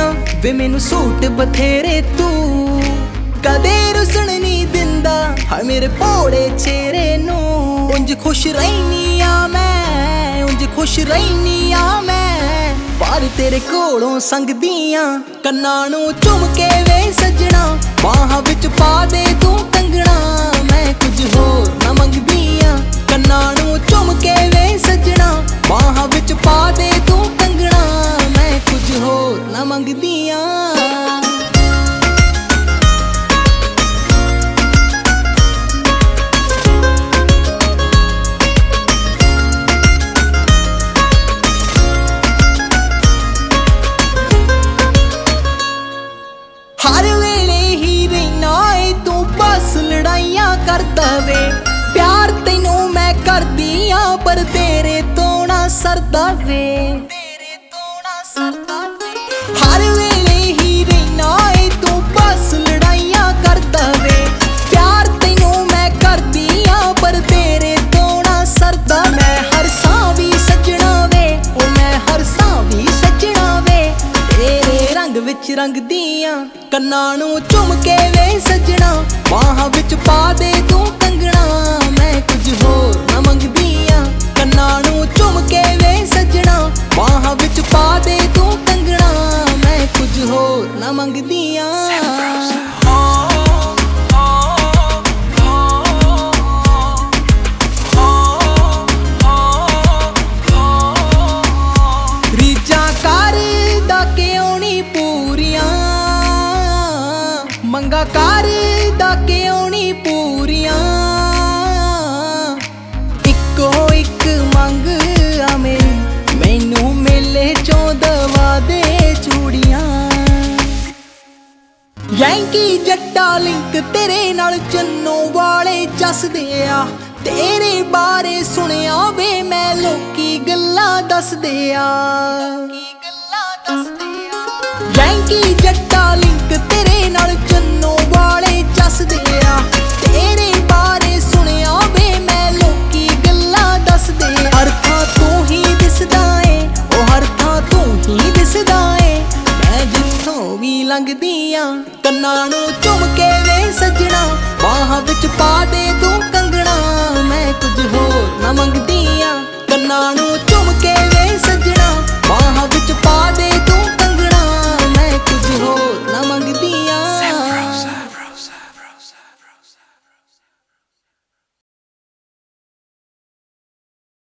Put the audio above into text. ना वे मेनू सूट बथेरे तू कदे रुसण नी दिंदा हाय मेरे भोड़े चेहरे नू। उंज खुश रही आ मैं, उंज खुश रही आ मैं पर तेरे कोलों संगदियां। कन्ना नू झुमके वे सजना बाहां विच पा दे तू कंगना, मैं कुछ होर ना मंगदियां। कन्ना नू झुमके वे सजना बाहां विच पा दे तू कंगना, मैं कुछ होर ना मंगदियां। हर वेले ही रहना है तू बस लड़ाइया करता वे, प्यार तेनू मैं कर दिया पर तेरे तो ना सरदा वे। हर वेले ही रहना है तू बस लड़ाइया करता वे, प्यार तेनू मैं कर दिया पर तेरे तो ना सरदा। मैं हर सां भी सजना वे, ओ मैं हर सां भी सजना वे तेरे रंग विच रंग दिया। कन्ना नू झुमके वे सजना बाहां विच पा दे तू कंगना, मैं कुछ होर ना मंगदियां। कन्ना नू झुमके वे सजना बाहां विच पा दे तू कंगना, मैं कुछ होर ना मंगदियां। रीझां करदा क्यों नी पूरियां, मंगा करदा क्यों नी पूरियां। इको इक मंग आ मेरी, मैनू मेले चों दवा दे चूड़ियां। यैंकी जट्टा लिंक तेरे नाल चन्नो वाले जसदे आ, तेरे बारे सुनिया वे मैं लोकी गल्लां दसदे आ। यैंकी जट्टा लिंक तेरे नाल चन्नो वाले जसदे आ, तेरे बारे सुनिया वे मैं लोकी गल्लां दसदे। हर थां तू ही दिसदा ऐ, ओ हर थां तू ही दिसदा ऐ, मैं जित्थों भी लंघदी आं। कन्ना नू झुमके वे सजना बाहां विच पा दे तू कंगना, मैं कुछ होर ना मंगदी आं। कन्ना नू झुमके वे सजना बाहां विच पा दे तू कंगना, मैं कुछ होर ना मंगदी।